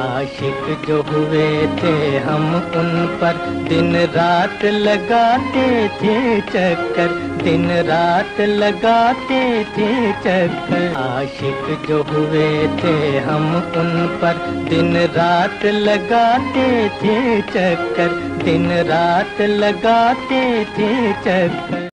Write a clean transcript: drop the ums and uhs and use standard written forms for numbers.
आशिक जो हुए थे हम उन पर, दिन रात लगाते थे चक्कर, दिन रात लगाते थे चक्कर। आशिक जो हुए थे हम उन पर, दिन रात लगाते थे चक्कर, दिन रात लगाते थे चक्कर।